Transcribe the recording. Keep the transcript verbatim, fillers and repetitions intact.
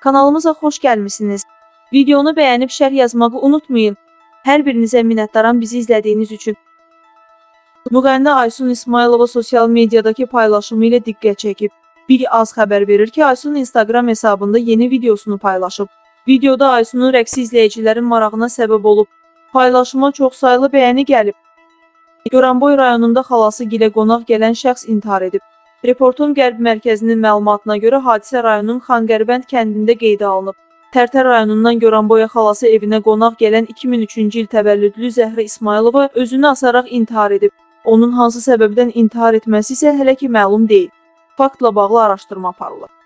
Kanalımıza xoş gəlmisiniz. Videonu bəyənib şərh yazmağı unutmayın. Hər birinizə minnətdaram bizi izlədiyiniz üçün. Müğənni Aysun İsmayılova sosial mediadakı paylaşımı ilə diqqət çəkib. Bir az xəbər verir ki, Aysun Instagram hesabında yeni videosunu paylaşıb. Videoda Aysunun rəqsi izləyicilərin marağına səbəb olub. Paylaşıma çoxsaylı bəyəni gəlib. Göranboy rayonunda xalası gilə qonaq gələn şəxs intihar edib. Reportun Qərb Mərkəzinin məlumatına görə hadisə rayonun Xanqərbənd kəndində qeydə alınıb. Tərtər rayonundan Göranboya xalası evinə qonaq gələn iki min üçüncü il təvəllüdlü Zəhra İsmayılova özünü asaraq intihar edib. Onun hansı səbəbdən intihar etməsi isə hələ ki məlum deyil. Faktla bağlı araşdırma aparılır.